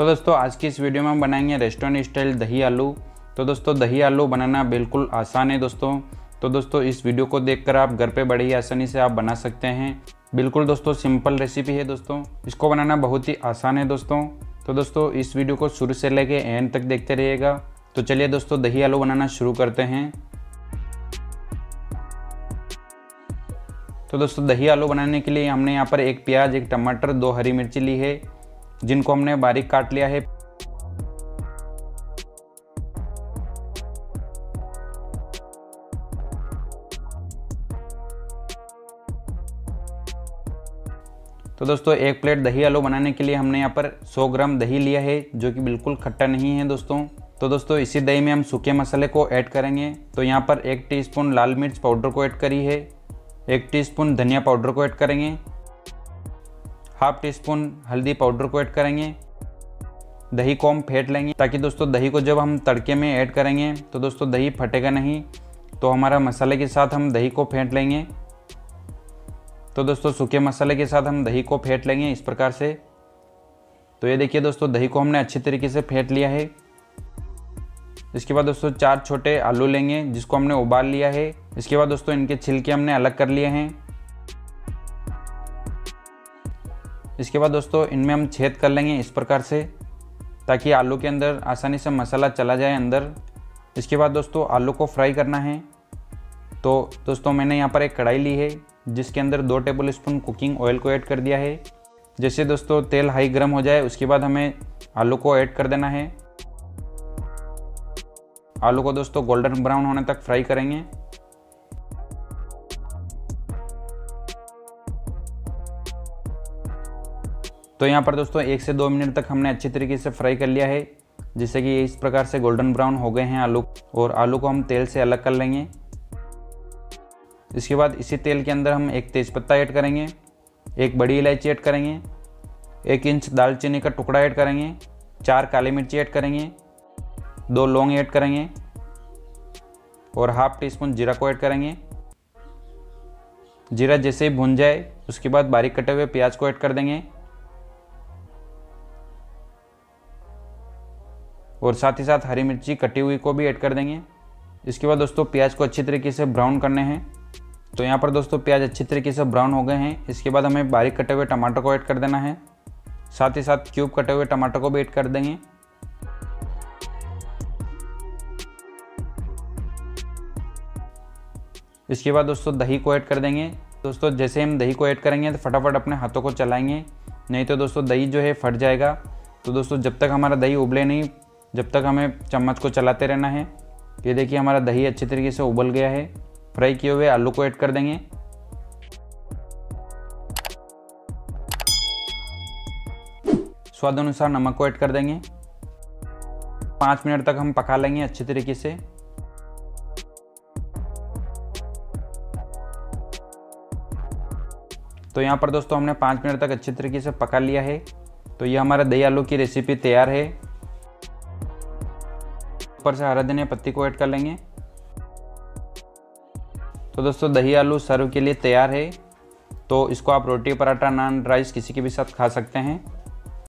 तो दोस्तों आज की इस वीडियो में हम बनाएंगे रेस्टोरेंट स्टाइल दही आलू। तो दोस्तों दही आलू बनाना बिल्कुल आसान है दोस्तों। तो दोस्तों इस वीडियो को देखकर आप घर पे बड़ी आसानी से आप बना सकते हैं। बिल्कुल दोस्तों सिंपल रेसिपी है दोस्तों, इसको बनाना बहुत ही आसान है दोस्तों। तो दोस्तों इस वीडियो को शुरू से लेके एंड तक देखते रहिएगा। तो चलिए दोस्तों दही आलू बनाना शुरू करते हैं। तो दोस्तों दही आलू बनाने के लिए हमने यहाँ पर एक प्याज, एक टमाटर, 2 हरी मिर्ची ली है जिनको हमने बारीक काट लिया है। तो दोस्तों एक प्लेट दही आलू बनाने के लिए हमने यहाँ पर 100 ग्राम दही लिया है जो कि बिल्कुल खट्टा नहीं है दोस्तों। तो दोस्तों इसी दही में हम सूखे मसाले को ऐड करेंगे। तो यहाँ पर 1 टीस्पून लाल मिर्च पाउडर को ऐड करी है, 1 टीस्पून धनिया पाउडर को ऐड करेंगे, हाफ टी स्पून हल्दी पाउडर को ऐड करेंगे। दही को हम फेंट लेंगे ताकि दोस्तों दही को जब हम तड़के में ऐड करेंगे तो दोस्तों दही फटेगा नहीं। तो हमारा मसाले के साथ हम दही को फेंट लेंगे। तो दोस्तों सूखे मसाले के साथ हम दही को फेंट लेंगे इस प्रकार से। तो ये देखिए दोस्तों दही को हमने अच्छे तरीके से फेंट लिया है। इसके बाद दोस्तों 4 छोटे आलू लेंगे जिसको हमने उबाल लिया है। इसके बाद दोस्तों इनके छिलके हमने अलग कर लिए हैं। इसके बाद दोस्तों इनमें हम छेद कर लेंगे इस प्रकार से ताकि आलू के अंदर आसानी से मसाला चला जाए अंदर। इसके बाद दोस्तों आलू को फ्राई करना है। तो दोस्तों मैंने यहाँ पर एक कढ़ाई ली है जिसके अंदर 2 टेबलस्पून कुकिंग ऑयल को ऐड कर दिया है। जैसे दोस्तों तेल हाई गर्म हो जाए उसके बाद हमें आलू को ऐड कर देना है। आलू को दोस्तों गोल्डन ब्राउन होने तक फ्राई करेंगे। तो यहाँ पर दोस्तों 1 से 2 मिनट तक हमने अच्छे तरीके से फ्राई कर लिया है जिससे कि इस प्रकार से गोल्डन ब्राउन हो गए हैं आलू। और आलू को हम तेल से अलग कर लेंगे। इसके बाद इसी तेल के अंदर हम 1 तेज़पत्ता ऐड करेंगे, 1 बड़ी इलायची ऐड करेंगे, 1 इंच दालचीनी का टुकड़ा ऐड करेंगे, 4 काली मिर्ची ऐड करेंगे, 2 लौंग ऐड करेंगे और हाफ टी स्पून जीरा को ऐड करेंगे। जीरा जैसे ही भुन जाए उसके बाद बारीक कटे हुए प्याज को ऐड कर देंगे और साथ ही साथ हरी मिर्ची कटी हुई को भी ऐड कर देंगे। इसके बाद दोस्तों प्याज को अच्छी तरीके से ब्राउन करने हैं। तो यहाँ पर दोस्तों प्याज अच्छी तरीके से ब्राउन हो गए हैं। इसके बाद हमें बारीक कटे हुए टमाटर को ऐड कर देना है, साथ ही साथ क्यूब कटे हुए टमाटर को भी ऐड कर देंगे। इसके बाद दोस्तों दही को ऐड कर देंगे। दोस्तों जैसे हम दही को ऐड करेंगे तो फटाफट अपने हाथों को चलाएंगे, नहीं तो दोस्तों दही जो है फट जाएगा। तो दोस्तों जब तक हमारा दही उबले नहीं जब तक हमें चम्मच को चलाते रहना है। ये देखिए हमारा दही अच्छे तरीके से उबल गया है। फ्राई किए हुए आलू को ऐड कर देंगे। स्वाद अनुसार नमक को ऐड कर देंगे। 5 मिनट तक हम पका लेंगे अच्छे तरीके से। तो यहाँ पर दोस्तों हमने 5 मिनट तक अच्छे तरीके से पका लिया है। तो ये हमारा दही आलू की रेसिपी तैयार है। ऊपर से हरा धनिया पत्ती को ऐड कर लेंगे। तो दोस्तों दही आलू सर्व के लिए तैयार है। तो इसको आप रोटी, पराठा, नान, राइस किसी के भी साथ खा सकते हैं।